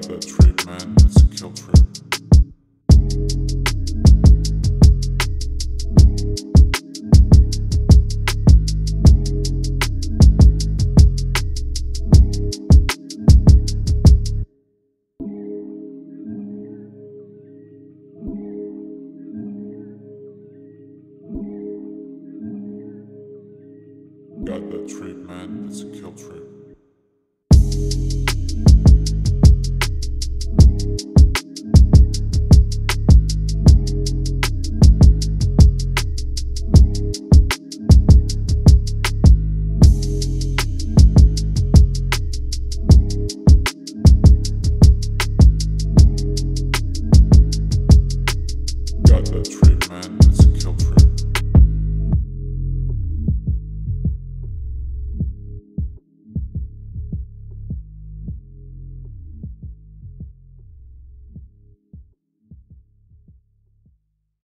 got that trip, man. It's a kill trip. Got that trip, man. It's a kill trip.